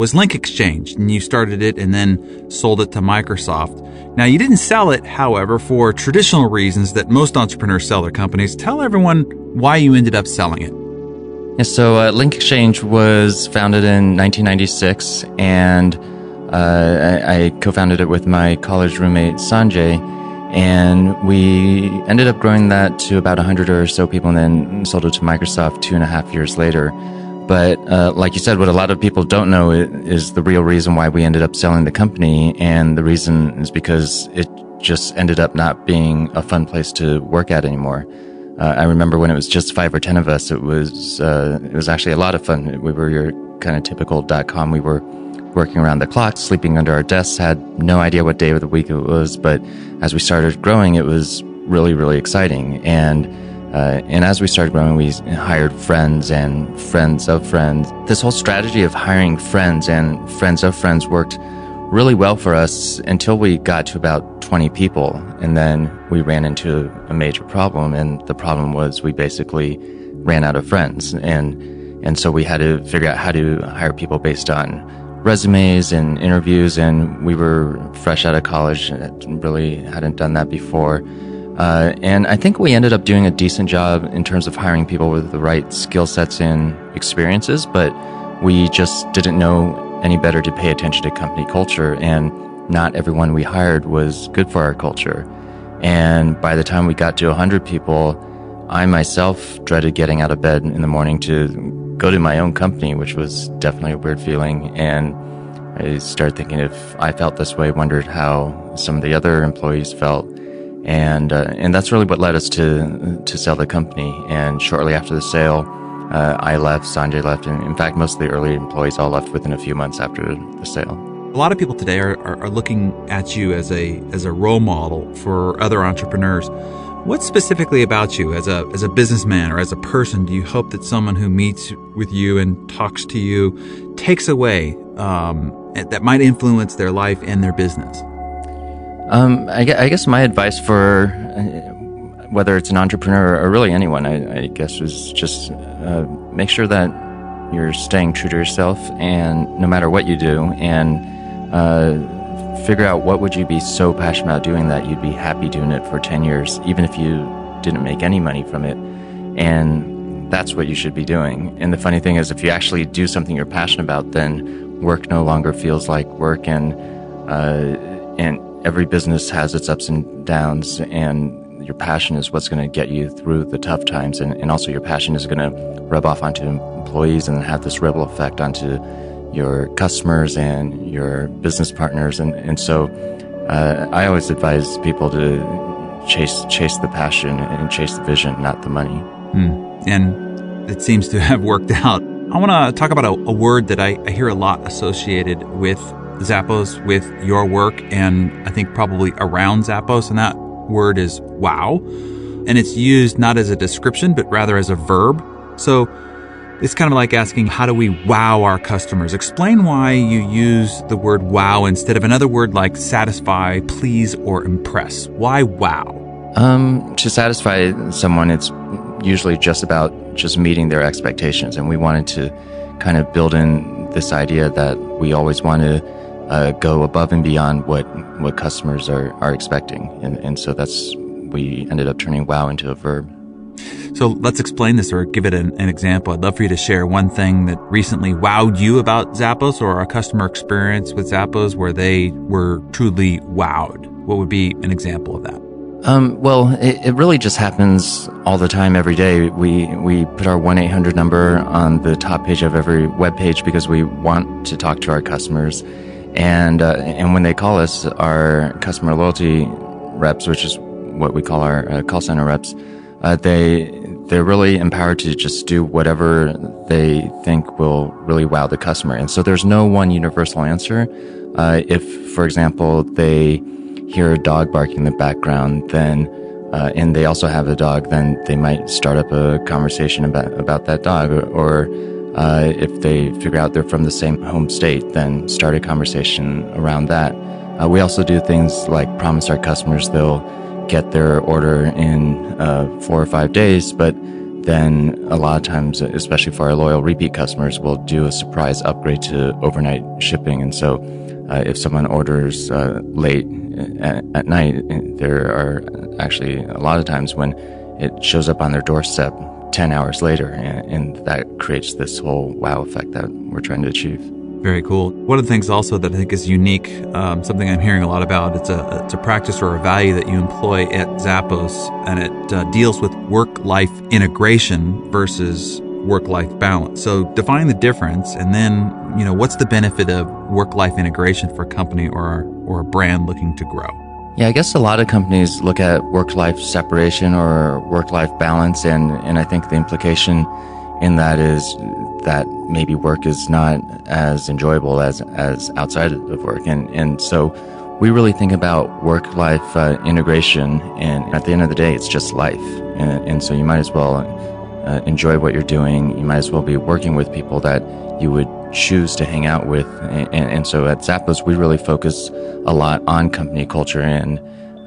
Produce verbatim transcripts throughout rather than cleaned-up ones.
was Link Exchange, and you started it and then sold it to Microsoft. Now, you didn't sell it, however, for traditional reasons that most entrepreneurs sell their companies. Tell everyone why you ended up selling it. Yeah, so uh, Link Exchange was founded in nineteen ninety-six, and uh, I, I co-founded it with my college roommate, Sanjay, and we ended up growing that to about one hundred or so people, and then sold it to Microsoft two and a half years later. But uh, like you said, what a lot of people don't know is the real reason why we ended up selling the company. And the reason is because it just ended up not being a fun place to work at anymore. Uh, I remember when it was just five or ten of us, it was uh, it was actually a lot of fun. We were your kind of typical dot-com. We were working around the clock, sleeping under our desks, had no idea what day of the week it was. But as we started growing, it was really, really exciting. And Uh, and as we started growing, we hired friends and friends of friends. This whole strategy of hiring friends and friends of friends worked really well for us until we got to about twenty people. And then we ran into a major problem. And the problem was we basically ran out of friends. And, and so we had to figure out how to hire people based on resumes and interviews. And we were fresh out of college and really hadn't done that before. Uh, and I think we ended up doing a decent job in terms of hiring people with the right skill sets and experiences, but we just didn't know any better to pay attention to company culture, and not everyone we hired was good for our culture. And by the time we got to one hundred people, I myself dreaded getting out of bed in the morning to go to my own company, which was definitely a weird feeling. And I started thinking, if I felt this way, wondered how some of the other employees felt. And uh, and that's really what led us to to sell the company. And shortly after the sale, uh, I left, Sanjay left, and in fact, most of the early employees all left within a few months after the sale. A lot of people today are, are, are looking at you as a as a role model for other entrepreneurs. What specifically about you as a as a businessman or as a person do you hope that someone who meets with you and talks to you takes away um, that might influence their life and their business? Um, I, I guess my advice for uh, whether it's an entrepreneur or really anyone, I, I guess, is just uh, make sure that you're staying true to yourself, and no matter what you do, and uh, figure out what would you be so passionate about doing that you'd be happy doing it for ten years, even if you didn't make any money from it. And that's what you should be doing. And the funny thing is, if you actually do something you're passionate about, then work no longer feels like work, and uh, and every business has its ups and downs, and your passion is what's going to get you through the tough times. And, and also your passion is going to rub off onto employees and have this ripple effect onto your customers and your business partners. And, and so uh, I always advise people to chase, chase the passion and chase the vision, not the money. Mm. And it seems to have worked out. I want to talk about a, a word that I, I hear a lot associated with Zappos, with your work, and I think probably around Zappos, and that word is wow. And it's used not as a description, but rather as a verb. So it's kind of like asking, how do we wow our customers? Explain why you use the word wow instead of another word like satisfy, please, or impress. Why wow? Um, to satisfy someone, it's usually just about just meeting their expectations. And we wanted to kind of build in this idea that we always want to Uh, go above and beyond what what customers are are expecting, and and so that's we ended up turning wow into a verb. So let's explain this or give it an, an example. I'd love for you to share one thing that recently wowed you about Zappos, or a customer experience with Zappos where they were truly wowed. What would be an example of that? Um, well, it, it really just happens all the time, every day. We we put our one eight hundred number on the top page of every web page because we want to talk to our customers. And uh, and when they call us, our customer loyalty reps, which is what we call our uh, call center reps, uh, they they're really empowered to just do whatever they think will really wow the customer. And so there's no one universal answer. Uh, if, for example, they hear a dog barking in the background, then uh, and they also have a dog, then they might start up a conversation about about that dog, or. or Uh, if they figure out they're from the same home state, then start a conversation around that. Uh, we also do things like promise our customers they'll get their order in uh, four or five days, but then a lot of times, especially for our loyal repeat customers, we'll do a surprise upgrade to overnight shipping. And so uh, if someone orders uh, late at, at night, there are actually a lot of times when it shows up on their doorstep ten hours later, and, and that creates this whole wow effect that we're trying to achieve. Very cool. One of the things also that I think is unique, um, something I'm hearing a lot about, it's a, it's a practice or a value that you employ at Zappos, and it uh, deals with work-life integration versus work-life balance. So define the difference, and then, you know, what's the benefit of work-life integration for a company or, or a brand looking to grow? Yeah, I guess a lot of companies look at work-life separation or work-life balance, and, and I think the implication in that is that maybe work is not as enjoyable as, as outside of work. And, and so we really think about work-life uh, integration, and at the end of the day, it's just life. And, and so you might as well uh, enjoy what you're doing. You might as well be working with people that you would choose to hang out with. And, and, and so at Zappos, we really focus a lot on company culture, and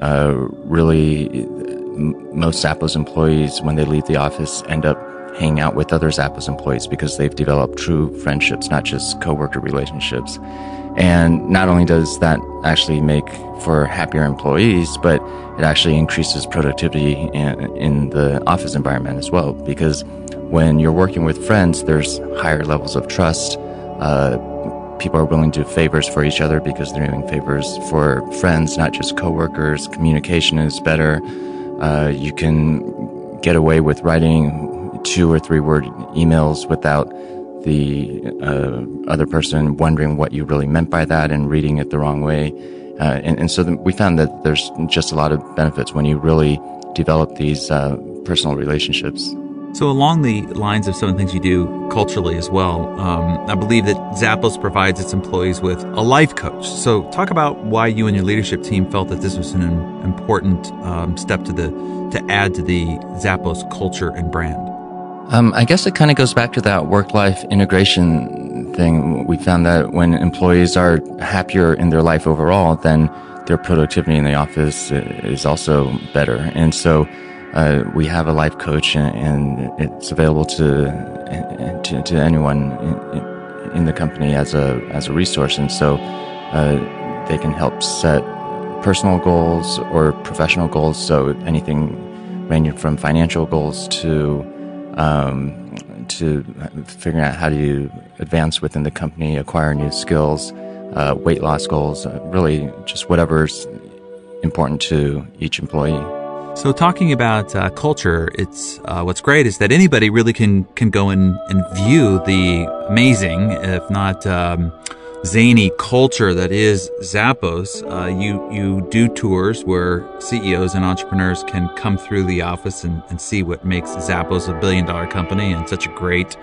uh, really m- most Zappos employees, when they leave the office, end up hanging out with other Zappos employees because they've developed true friendships, not just coworker relationships. And not only does that actually make for happier employees, but it actually increases productivity in, in the office environment as well, because when you're working with friends, there's higher levels of trust. Uh, people are willing to do favors for each other because they're doing favors for friends, not just coworkers. Communication is better. Uh, you can get away with writing two or three word emails without the uh, other person wondering what you really meant by that and reading it the wrong way. Uh, and, and so the, we found that there's just a lot of benefits when you really develop these uh, personal relationships. So along the lines of some of the things you do culturally as well, um, I believe that Zappos provides its employees with a life coach. So talk about why you and your leadership team felt that this was an important um, step to the to add to the Zappos culture and brand. Um, I guess it kind of goes back to that work-life integration thing. We found that when employees are happier in their life overall, then their productivity in the office is also better. And so uh, we have a life coach, and it's available to to, to anyone in, in the company as a as a resource. And so uh, they can help set personal goals or professional goals. So anything ranging from financial goals to Um, to figuring out how do you advance within the company, acquire new skills, uh, weight loss goals, uh, really just whatever's important to each employee. So talking about uh, culture, it's uh, what's great is that anybody really can, can go in and view the amazing, if not um, zany culture that is Zappos. Uh, you, you do tours where C E Os and entrepreneurs can come through the office and, and see what makes Zappos a billion dollar company and such a great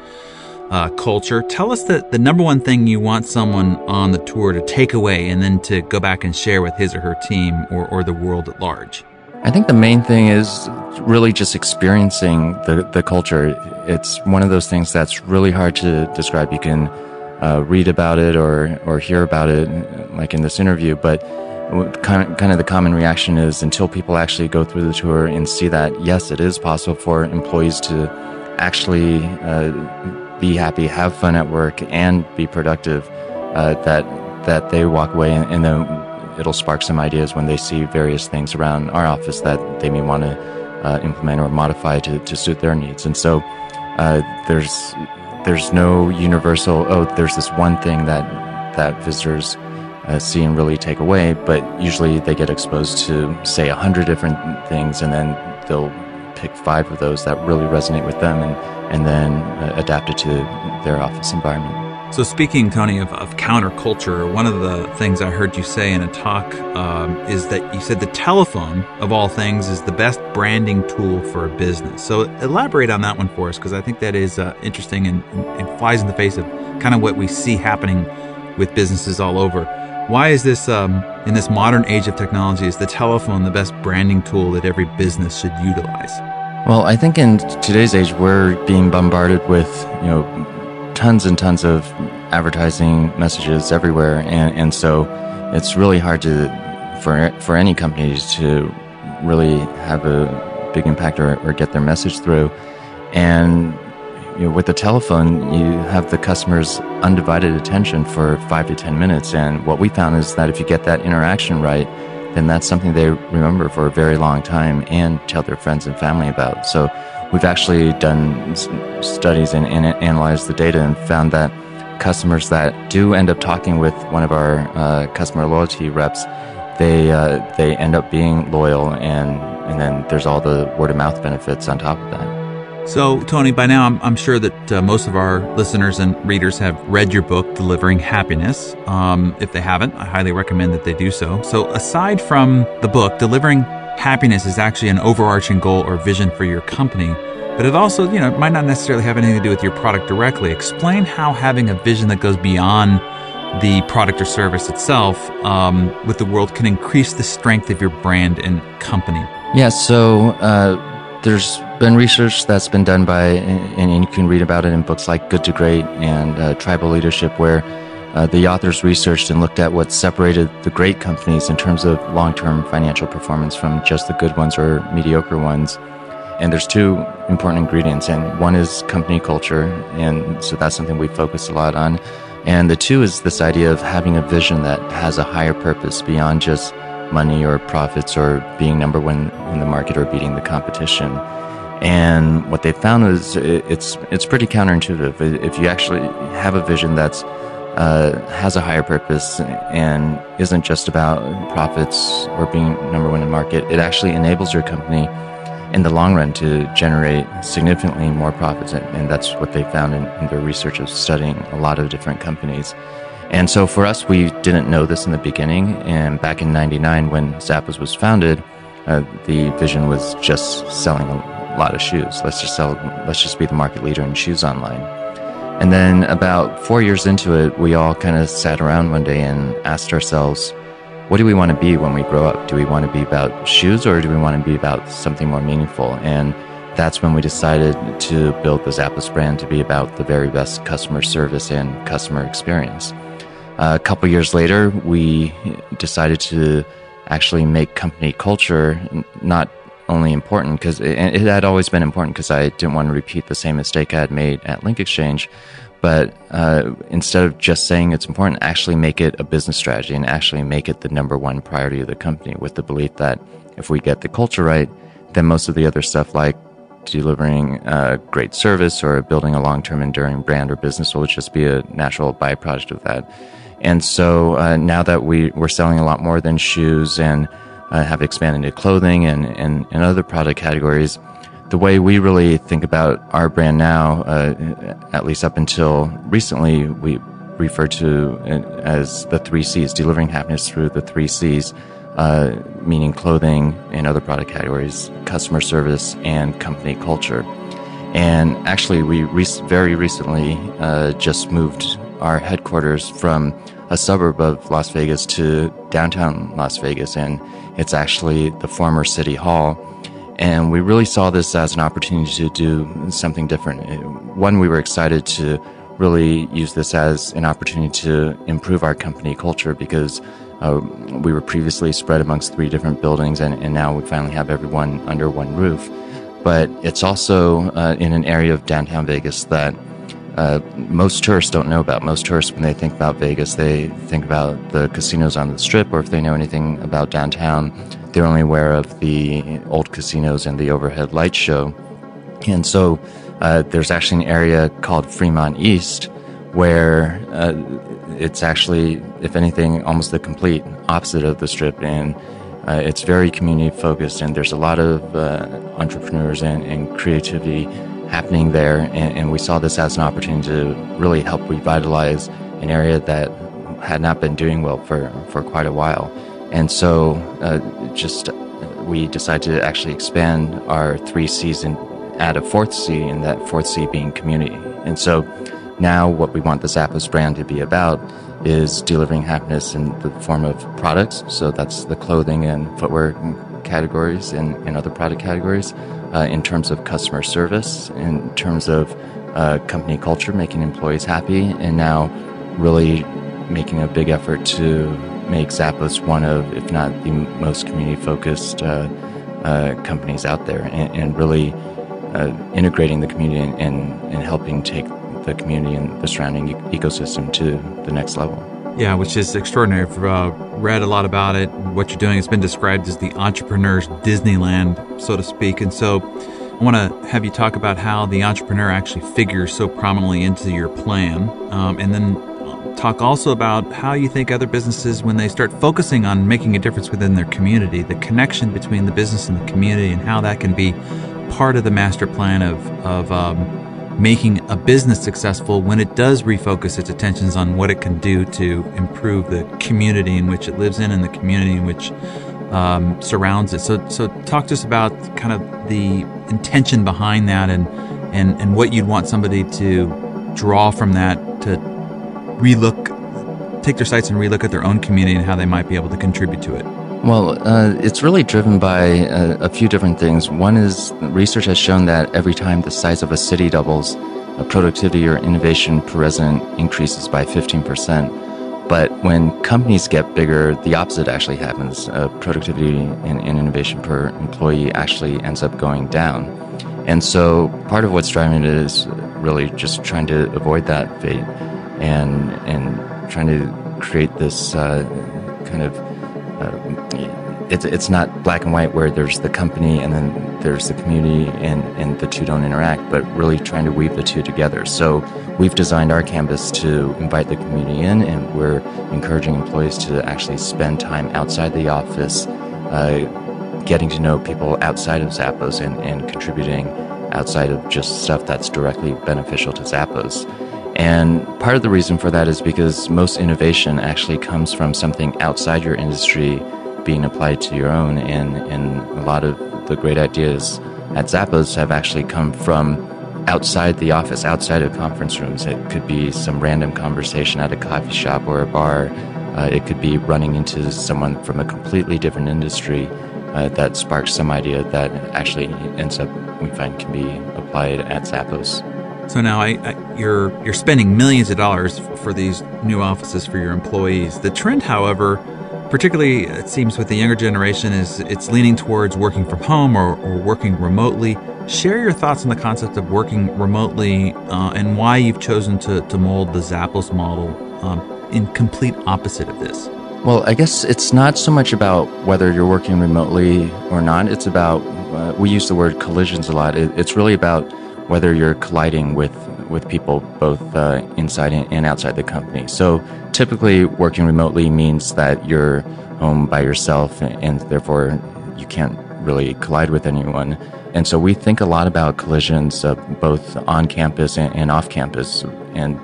uh, culture. Tell us the, the number one thing you want someone on the tour to take away and then to go back and share with his or her team or, or the world at large. I think the main thing is really just experiencing the, the culture. It's one of those things that's really hard to describe. You can Uh, read about it or or hear about it, like in this interview, but kind of, kind of the common reaction is, until people actually go through the tour and see that, yes, it is possible for employees to actually uh, be happy, have fun at work, and be productive, uh, that that they walk away, and, and then it'll spark some ideas when they see various things around our office that they may want to uh, implement or modify to, to suit their needs. And so uh, there's There's no universal, oh, there's this one thing that, that visitors uh, see and really take away, but usually they get exposed to, say, a hundred different things, and then they'll pick five of those that really resonate with them and, and then uh, adapt it to their office environment. So speaking, Tony, of, of counterculture, one of the things I heard you say in a talk um, is that you said the telephone, of all things, is the best branding tool for a business. So elaborate on that one for us, because I think that is uh, interesting and, and, and flies in the face of kind of what we see happening with businesses all over. Why is this, um, in this modern age of technology, is the telephone the best branding tool that every business should utilize? Well, I think in today's age, we're being bombarded with, you know, tons and tons of advertising messages everywhere, and, and so it's really hard to for for any company to really have a big impact or, or get their message through. And you know, with the telephone, you have the customer's undivided attention for five to ten minutes. And what we found is that if you get that interaction right, then that's something they remember for a very long time and tell their friends and family about. So we've actually done studies and, and analyzed the data and found that customers that do end up talking with one of our uh, customer loyalty reps, they uh, they end up being loyal, and, and then there's all the word-of-mouth benefits on top of that. So, Tony, by now I'm, I'm sure that uh, most of our listeners and readers have read your book, Delivering Happiness. Um, if they haven't, I highly recommend that they do so. So aside from the book, Delivering Happiness is actually an overarching goal or vision for your company, but it also, you know, it might not necessarily have anything to do with your product directly. Explain how having a vision that goes beyond the product or service itself um, with the world can increase the strength of your brand and company. Yeah, so uh, there's been research that's been done by, and, and you can read about it in books like Good to Great and uh, Tribal Leadership, where uh, the authors researched and looked at what separated the great companies in terms of long-term financial performance from just the good ones or mediocre ones. And there's two important ingredients, and one is company culture, and so that's something we focus a lot on. And the two is this idea of having a vision that has a higher purpose beyond just money or profits or being number one in the market or beating the competition. And what they found is it's it's pretty counterintuitive. If you actually have a vision that's uh, has a higher purpose and isn't just about profits or being number one in the market, it actually enables your company in the long run to generate significantly more profits. And that's what they found in, in their research of studying a lot of different companies. And so for us, we didn't know this in the beginning. And back in ninety-nine, when Zappos was founded, uh, the vision was just selling a lot of shoes. Let's just sell, let's just be the market leader in shoes online. And then about four years into it, we all kind of sat around one day and asked ourselves, what do we want to be when we grow up? Do we want to be about shoes, or do we want to be about something more meaningful? And that's when we decided to build the Zappos brand to be about the very best customer service and customer experience. Uh, a couple years later, we decided to actually make company culture not only important because it, it had always been important, because I didn't want to repeat the same mistake I had made at Link Exchange. But uh, instead of just saying it's important, actually make it a business strategy and actually make it the number one priority of the company, with the belief that if we get the culture right, then most of the other stuff, like delivering a great service or building a long-term enduring brand or business, will just be a natural byproduct of that. And so uh, now that we, we're selling a lot more than shoes and Uh, have expanded to clothing and, and, and other product categories, the way we really think about our brand now, uh, at least up until recently, we refer to it as the three C's, delivering happiness through the three C's, uh, meaning clothing and other product categories, customer service, and company culture. And actually, we re- very recently uh, just moved our headquarters from a suburb of Las Vegas to downtown Las Vegas, and it's actually the former City Hall. And we really saw this as an opportunity to do something different. One, we were excited to really use this as an opportunity to improve our company culture, because uh, we were previously spread amongst three different buildings, and, and now we finally have everyone under one roof. But it's also uh, in an area of downtown Vegas that Uh, most tourists don't know about. Most tourists, when they think about Vegas, they think about the casinos on the Strip, or if they know anything about downtown, they're only aware of the old casinos and the overhead light show. And so uh, there's actually an area called Fremont East where uh, it's actually, if anything, almost the complete opposite of the Strip. And uh, it's very community focused, and there's a lot of uh, entrepreneurs and, and creativity happening there, and, and we saw this as an opportunity to really help revitalize an area that had not been doing well for, for quite a while. And so uh, just we decided to actually expand our three C's and add a fourth C, and that fourth C being community. And so now what we want the Zappos brand to be about is delivering happiness in the form of products, so that's the clothing and footwear categories and, and other product categories, uh, in terms of customer service, in terms of uh, company culture, making employees happy, and now really making a big effort to make Zappos one of, if not the most community-focused uh, uh, companies out there, and, and really uh, integrating the community and, and, and helping take the community and the surrounding e- ecosystem to the next level. Yeah, which is extraordinary. I've uh, read a lot about it. What you're doing, it's been described as the entrepreneur's Disneyland, so to speak. And so I want to have you talk about how the entrepreneur actually figures so prominently into your plan. Um, and then talk also about how you think other businesses, when they start focusing on making a difference within their community, the connection between the business and the community, and how that can be part of the master plan of, of um, making a business successful when it does refocus its attentions on what it can do to improve the community in which it lives in and the community in which um, surrounds it. So so talk to us about kind of the intention behind that and, and, and what you'd want somebody to draw from that to relook, take their sights and relook at their own community and how they might be able to contribute to it. Well, uh, it's really driven by a, a few different things. One is research has shown that every time the size of a city doubles, uh, productivity or innovation per resident increases by fifteen percent. But when companies get bigger, the opposite actually happens. Uh, productivity and, and innovation per employee actually ends up going down. And so part of what's driving it is really just trying to avoid that fate and, and trying to create this uh, kind of Uh, it's it's not black and white where there's the company and then there's the community and, and the two don't interact, but really trying to weave the two together. So we've designed our campus to invite the community in, and we're encouraging employees to actually spend time outside the office, uh, getting to know people outside of Zappos and, and contributing outside of just stuff that's directly beneficial to Zappos. And part of the reason for that is because most innovation actually comes from something outside your industry being applied to your own. And, and a lot of the great ideas at Zappos have actually come from outside the office, outside of conference rooms. It could be some random conversation at a coffee shop or a bar. Uh, it could be running into someone from a completely different industry uh, that sparks some idea that actually ends up, we find, can be applied at Zappos. So now I, I, you're you're spending millions of dollars f- for these new offices for your employees. The trend, however, particularly it seems with the younger generation, is it's leaning towards working from home or, or working remotely. Share your thoughts on the concept of working remotely uh, and why you've chosen to, to mold the Zappos model um, in complete opposite of this. Well, I guess it's not so much about whether you're working remotely or not. It's about, uh, we use the word collisions a lot. It, it's really about whether you're colliding with, with people both uh, inside and outside the company. So typically working remotely means that you're home by yourself and, and therefore you can't really collide with anyone. And so we think a lot about collisions uh, both on campus and, and off campus. And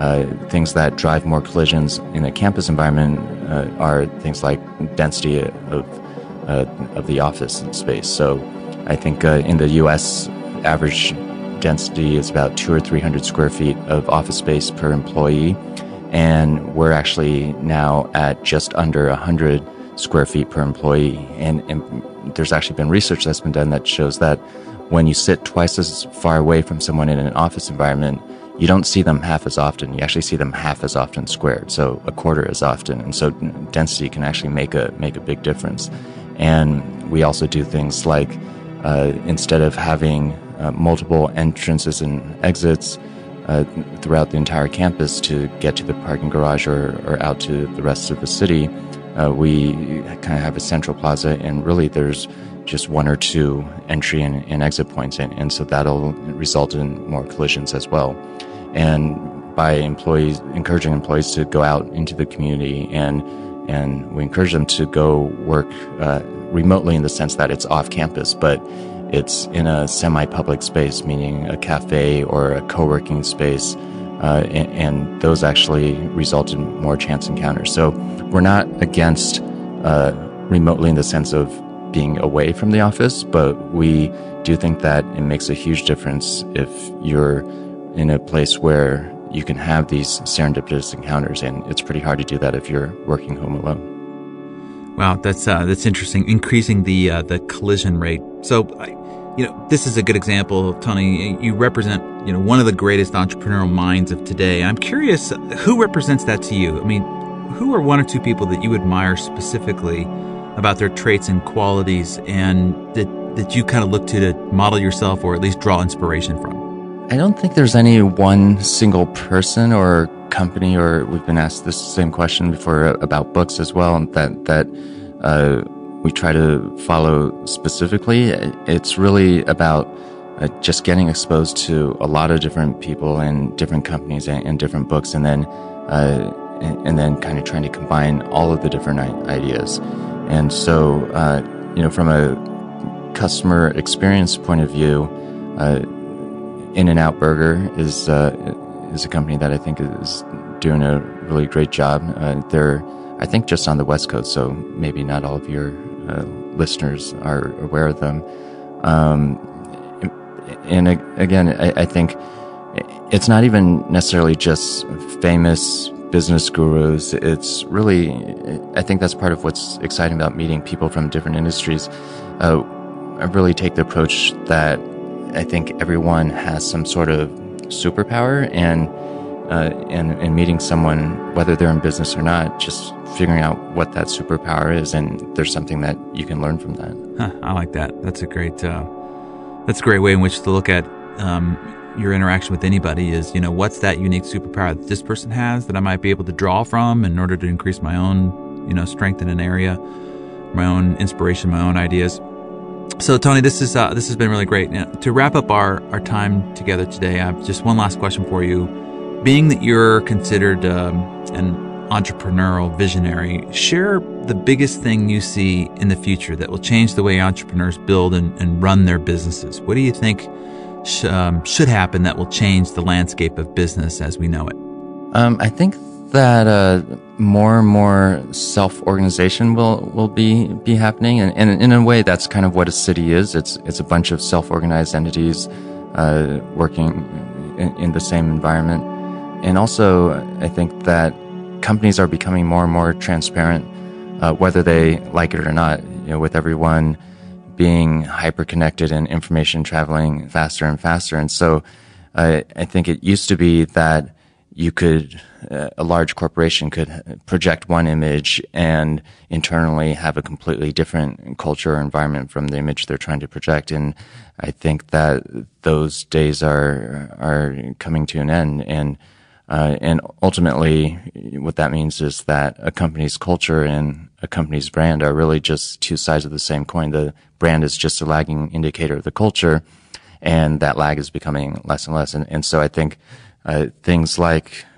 uh, things that drive more collisions in a campus environment uh, are things like density of, uh, of the office space. So I think uh, in the U S average density is about two or three hundred square feet of office space per employee, and we're actually now at just under a hundred square feet per employee. And, and there's actually been research that's been done that shows that when you sit twice as far away from someone in an office environment, you don't see them half as often. You actually see them half as often squared, so a quarter as often. And so density can actually make a make a big difference. And we also do things like uh, instead of having Uh, multiple entrances and exits uh, throughout the entire campus to get to the parking garage or, or out to the rest of the city. Uh, we kind of have a central plaza, and really there's just one or two entry and, and exit points, and, and so that'll result in more collisions as well. And by employees, encouraging employees to go out into the community, and and we encourage them to go work uh, remotely in the sense that it's off campus, but it's in a semi-public space, meaning a cafe or a co-working space, uh, and, and those actually result in more chance encounters. So we're not against uh, remotely in the sense of being away from the office, but we do think that it makes a huge difference if you're in a place where you can have these serendipitous encounters, and it's pretty hard to do that if you're working home alone. Wow, that's uh, that's interesting. Increasing the uh, the collision rate. So, you know, this is a good example, Tony. You represent, you know, one of the greatest entrepreneurial minds of today. I'm curious, who represents that to you? I mean, who are one or two people that you admire specifically about their traits and qualities, and that that you kind of look to to model yourself or at least draw inspiration from? I don't think there's any one single person or company, or we've been asked this same question before about books as well, that that uh, we try to follow specifically. It's really about uh, just getting exposed to a lot of different people and different companies and, and different books, and then uh, and, and then kind of trying to combine all of the different ideas. And so, uh, you know, from a customer experience point of view, uh, In-N-Out Burger is uh, is a company that I think is doing a really great job. Uh, they're, I think, just on the West Coast, so maybe not all of your uh, listeners are aware of them. Um, and again, I, I think it's not even necessarily just famous business gurus. It's really, I think that's part of what's exciting about meeting people from different industries. Uh, I really take the approach that I think everyone has some sort of superpower, and, uh, and, and meeting someone, whether they're in business or not, just figuring out what that superpower is, and there's something that you can learn from that. Huh, I like that. That's a great, uh, that's a great way in which to look at, um, your interaction with anybody is, you know, what's that unique superpower that this person has that I might be able to draw from in order to increase my own, you know, strength in an area, my own inspiration, my own ideas. So Tony, this is, uh, this has been really great. Now, to wrap up our, our time together today, I have just one last question for you. Being that you're considered um, an entrepreneurial visionary, share the biggest thing you see in the future that will change the way entrepreneurs build and, and run their businesses. What do you think Um, should happen that will change the landscape of business as we know it? Um, I think that uh, more and more self-organization will will be be happening, and, and in a way, that's kind of what a city is. It's it's a bunch of self-organized entities uh, working in, in the same environment, and also I think that companies are becoming more and more transparent, uh, whether they like it or not. You know, with everyone being hyper-connected and information traveling faster and faster. And so uh, I think it used to be that you could, uh, a large corporation could project one image and internally have a completely different culture or environment from the image they're trying to project. And I think that those days are are coming to an end. And uh, and ultimately what that means is that a company's culture and a company's brand are really just two sides of the same coin. The brand is just a lagging indicator of the culture, and that lag is becoming less and less. And, and so I think uh, things like